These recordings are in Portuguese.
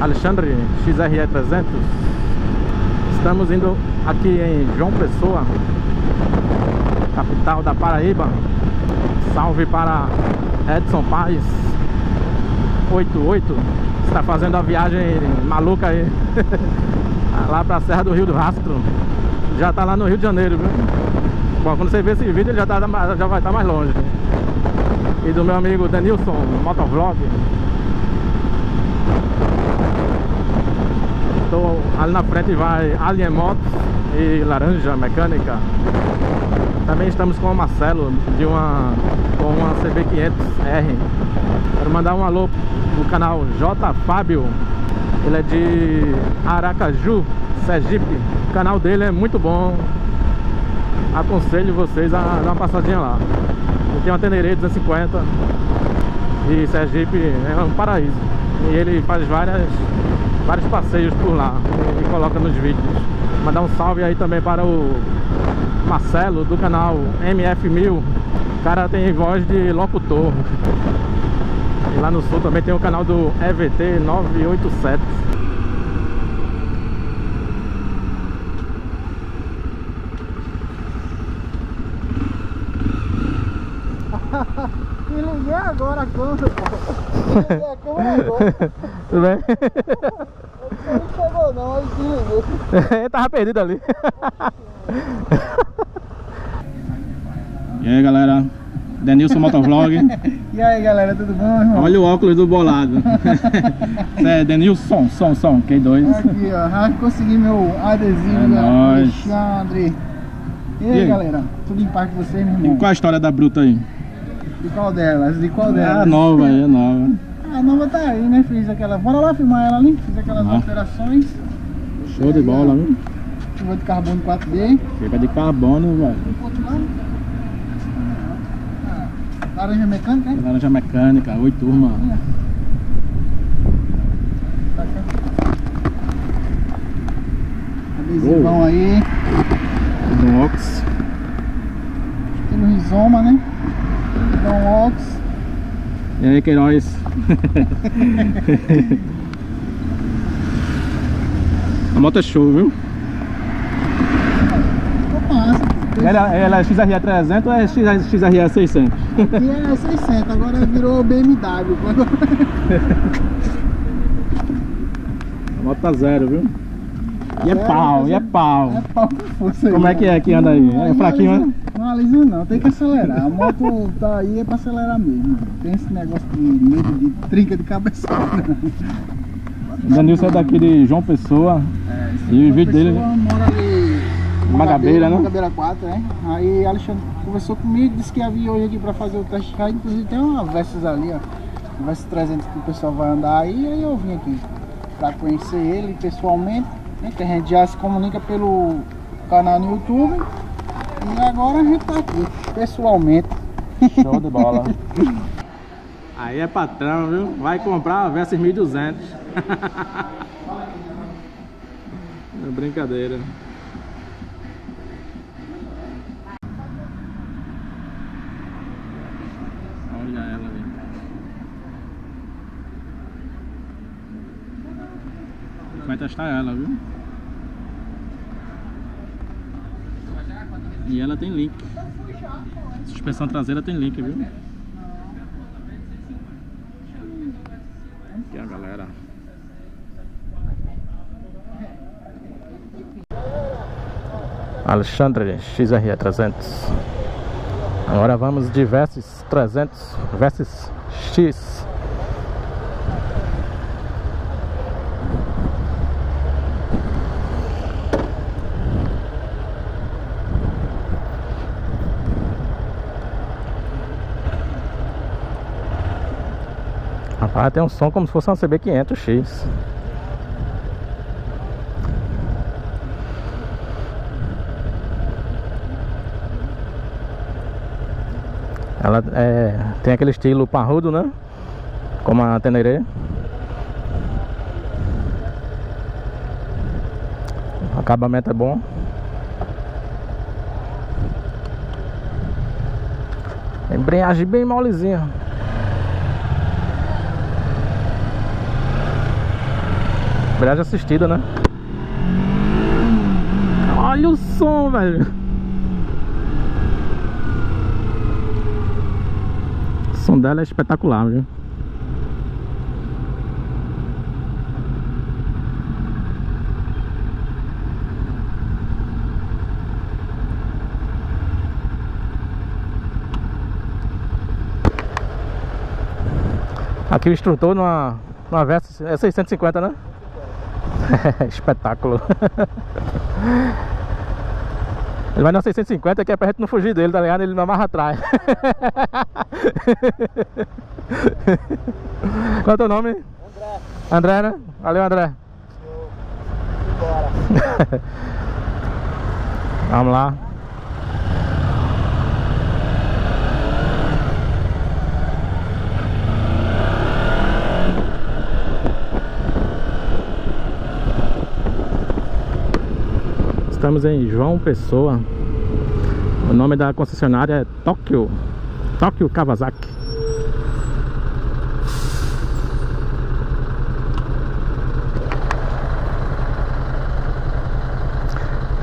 Alexandre, XRE300. Estamos indo aqui em João Pessoa, capital da Paraíba. Salve para Edson Paes 88, está fazendo a viagem maluca aí lá para a Serra do Rio do Rastro. Já está lá no Rio de Janeiro, viu? Bom, quando você vê esse vídeo ele já vai estar mais longe. E do meu amigo Denilson Motovlog. Estou ali na frente, vai Alien Motos e Laranja Mecânica. Também estamos com o Marcelo com uma CB500R. Quero mandar um alô no canal J. Fábio. Ele é de Aracaju, Sergipe. O canal dele é muito bom. Aconselho vocês a dar uma passadinha lá. Ele tem uma Teneré 250 e Sergipe é um paraíso. E ele faz vários passeios por lá e coloca nos vídeos. Mandar um salve aí também para o Marcelo do canal MF1000. O cara tem voz de locutor. E lá no sul também tem o canal do EVT987. Me liguei agora a câmera. Tudo bem? Ele não chegou não, aí se liguei. Ele tava perdido ali. E aí galera, Denilson Motovlog. E aí galera, tudo bom, irmão? Olha o óculos do bolado. É Denilson, K2. Aqui ó, consegui meu adesivo do Alexandre. E aí galera, tudo em paz com vocês, meu irmão? E qual a história da bruta aí? De qual delas? É nova, é nova. A nova tá aí, né? Fiz aquela... Bora lá filmar ela ali. Fiz aquelas alterações. Show de bola, viu? Chuva de carbono 4D. Chuva de carbono, velho. Laranja mecânica, hein? Laranja mecânica, 8 turma. Adesivão aí. Nox. Tem no Rizoma, né? Então, e aí, Queiroz? A moto é show, viu? Ela é XRE300 ou é XRE600? Aqui é 600, agora virou BMW. A moto tá zero, viu? E é pau, É pau com força. Como é que anda aí? É fraquinho, né? Não alisa não, tem que acelerar. A moto tá aí é pra acelerar mesmo. Tem esse negócio de medo de trinca de cabeçada. O Denilson é daqui de João Pessoa. É, e o vídeo dele mora ali Mangabeira, né? Mangabeira 4, é. Aí Alexandre conversou comigo, disse que ia vir hoje aqui pra fazer o test ride. Inclusive tem uma Versus ali, ó. Versus 300 que o pessoal vai andar aí. Aí eu vim aqui pra conhecer ele pessoalmente. Né? Que a gente já se comunica pelo canal no YouTube. E agora a gente tá aqui, pessoalmente. Show de bola. Aí é patrão, viu? Vai comprar a Versys 1200. É brincadeira. Olha ela ali. Vai testar ela, viu? E ela tem link. Suspensão traseira tem link, viu? Aqui a galera. Alexandre XRE300. Agora vamos de Versys 300, Versys-x. Ah, tem um som como se fosse uma CB500X. Ela tem aquele estilo parrudo, né? Como a Teneré. O acabamento é bom. Embreagem bem molezinha. Embreagem assistida, né? Olha o som, velho. O som dela é espetacular, viu? Aqui o instrutor numa Versys é 650, né? Espetáculo. Ele vai na 650, que é pra gente não fugir dele, tá ligado? Ele não amarra atrás. Qual é o teu nome? André. André, né? Valeu, André. Bora. Vamos lá. Estamos em João Pessoa. O nome da concessionária é Tóquio Kawasaki.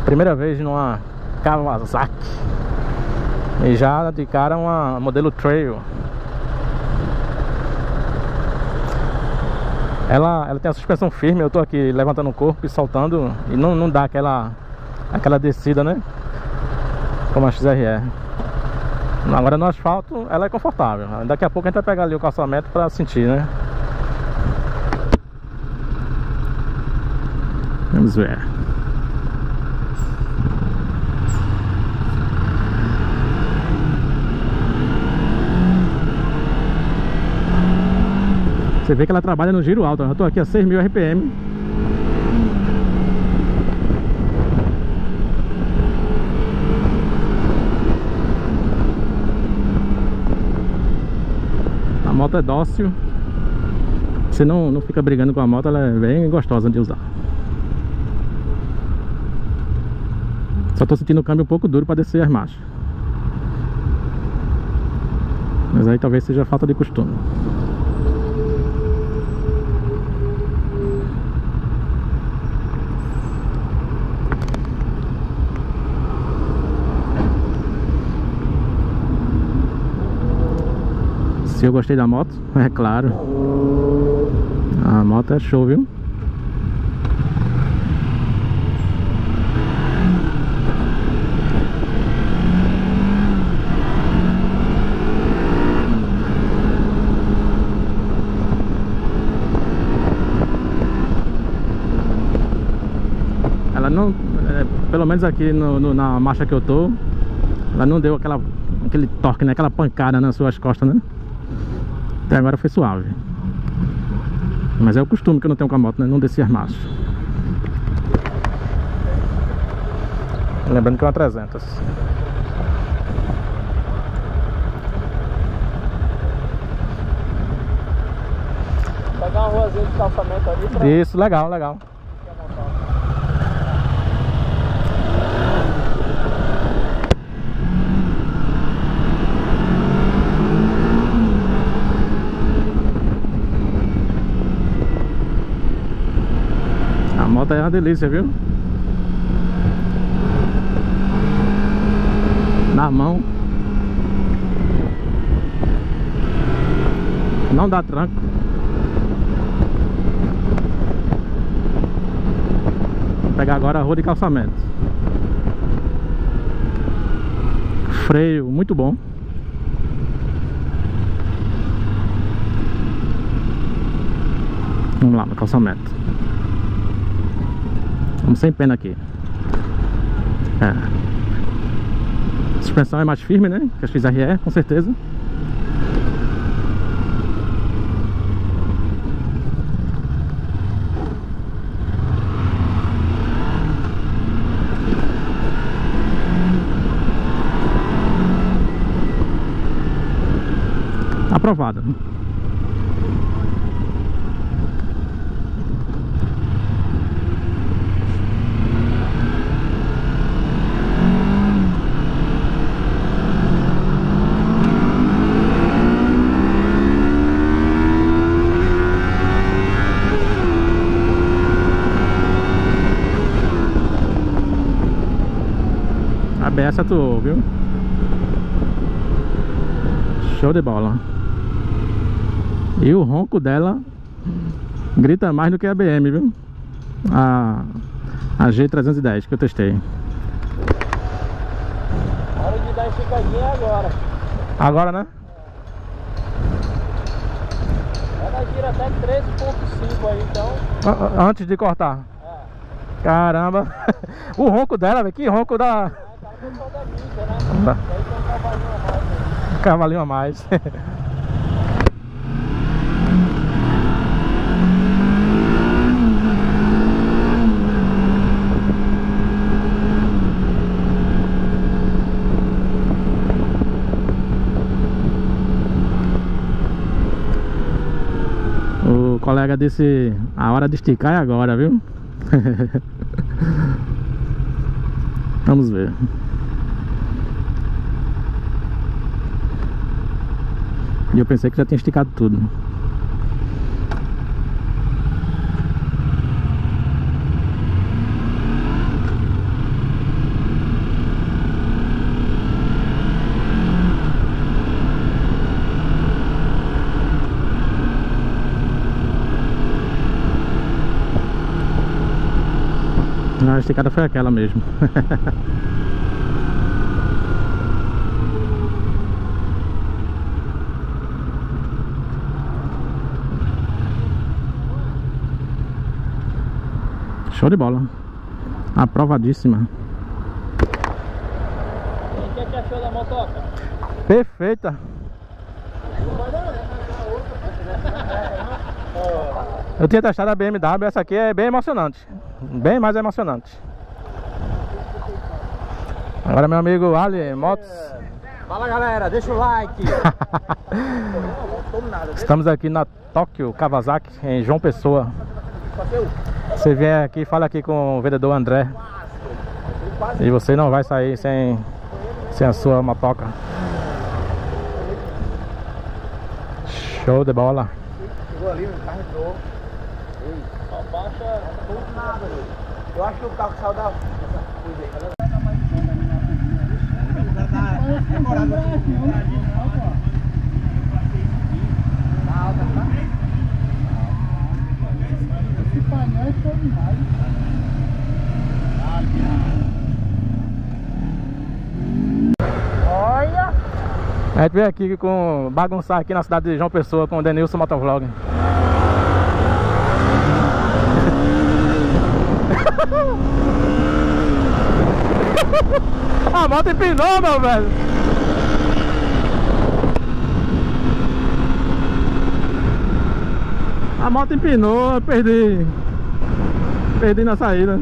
Primeira vez numa Kawasaki. E já de cara uma modelo Trail. Ela tem a suspensão firme. Eu tô aqui levantando o corpo e soltando. E não dá aquela descida, né? Como a XRE. Agora no asfalto ela é confortável. Daqui a pouco a gente vai pegar ali o calçamento para sentir, né? Vamos ver. Você vê que ela trabalha no giro alto. Eu estou aqui a 6.000 RPM. A moto é dócil, você não fica brigando com a moto, ela é bem gostosa de usar. Só tô sentindo o câmbio um pouco duro para descer as marchas. Mas aí talvez seja falta de costume. Eu gostei da moto, é claro. A moto é show, viu? Ela não, pelo menos aqui na marcha que eu tô, ela não deu aquele torque, né? Aquela pancada nas suas costas, né? Até agora foi suave. Mas é o costume que eu não tenho com a moto, né? Não descer as marchas. Lembrando que é uma 300. Pegar uma ruazinha de calçamento ali pra... Isso, legal, legal. A moto é uma delícia, viu? Na mão. Não dá tranco. Vou pegar agora a rua de calçamento. Freio muito bom. Vamos lá no calçamento. Vamos sem pena aqui. A suspensão é mais firme, né? Que a XRE, com certeza. Aprovado. dessa tu, viu? Show de bola. E o ronco dela grita mais do que a BM, viu? A G310 que eu testei. Hora de dar esticadinha agora. Agora, né? É. Ela gira até 13.5 aí, então... Antes de cortar? É. Caramba! O ronco dela, velho, que ronco da... É, tá da vida, né? Tá. E aí tem um cavalinho a mais. Véio. Cavalinho a mais. O colega disse, a hora de esticar é agora, viu? Vamos ver. E eu pensei que já tinha esticado tudo. A esticada foi aquela mesmo. Show de bola. Aprovadíssima. E o que achou da motoca? Perfeita. Eu tinha testado a BMW, essa aqui é bem emocionante. Bem mais emocionante. Agora, meu amigo Alien Motos. Fala, galera, deixa o like. Estamos aqui na Tóquio Kawasaki, em João Pessoa. Você vem aqui e fala aqui com o vendedor André e você não vai sair sem a sua motoca. Show de bola. Eu acho que o carro saiu da... Olha! A gente veio aqui com bagunçar aqui na cidade de João Pessoa com o Denilson Motovlog. A moto empinou, meu velho. A moto empinou, eu perdi. Perdi na saída.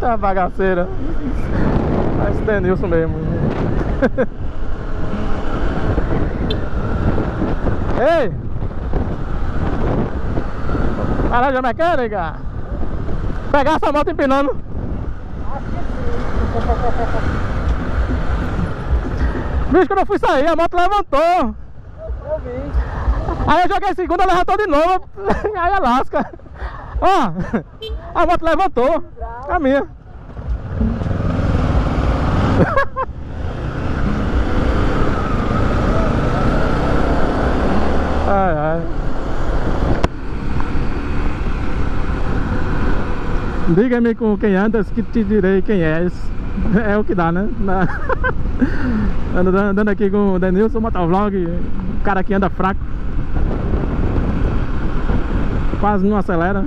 Tá bagaceira. Mas tem isso mesmo. Ei! Laranja Mecânica! Pegar essa moto empinando. Bicho, quando eu fui sair, a moto levantou. Aí eu joguei segunda, ela levantou de novo. Aí a lasca. Ó, a moto levantou. A minha. Ai, ai. Diga-me com quem andas que te direi quem és. É o que dá, né? Andando aqui com o Denilson Motovlog, o cara que anda fraco. Quase não acelera.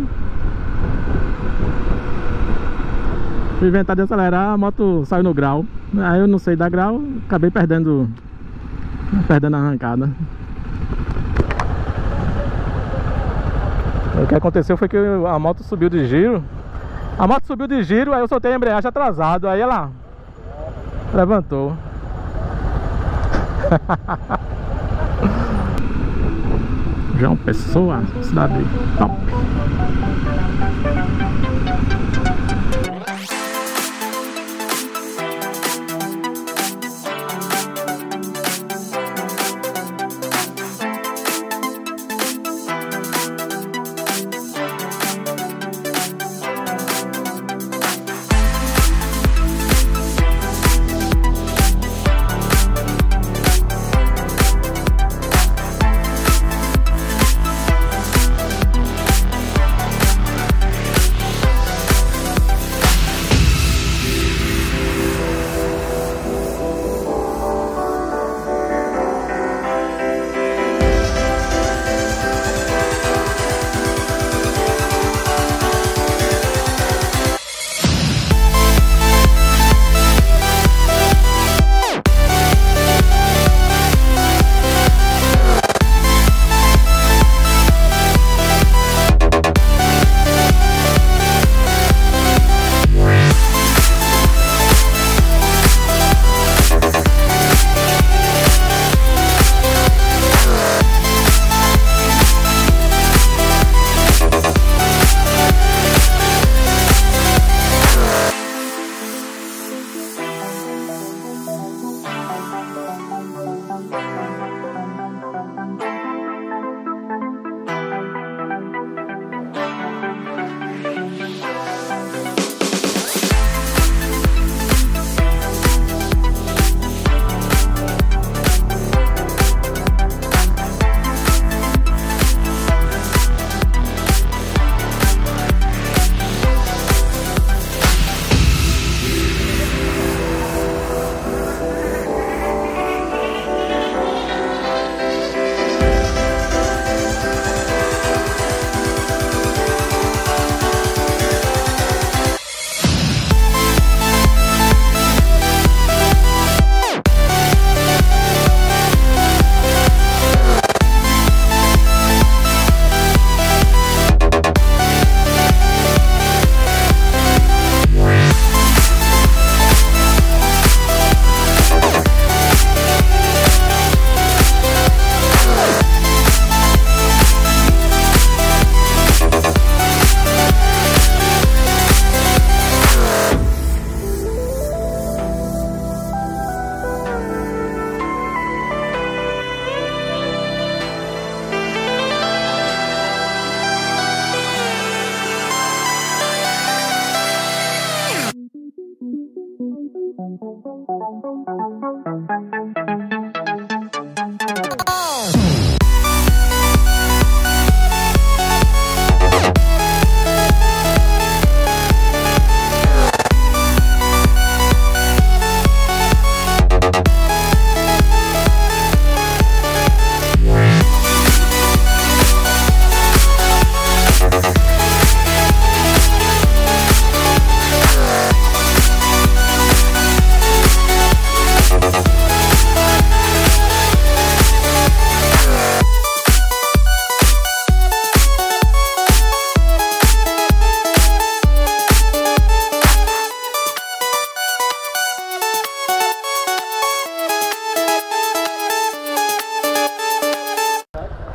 Fui inventar de acelerar, a moto saiu no grau. Aí eu não sei dar grau, acabei perdendo a arrancada. O que aconteceu foi que a moto subiu de giro. A moto subiu de giro, aí eu soltei a embreagem atrasado. Aí ela levantou. João Pessoa, cidade top.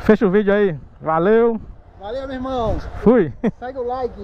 Fecha o vídeo aí. Valeu. Valeu, meu irmão. Fui. Segue o like.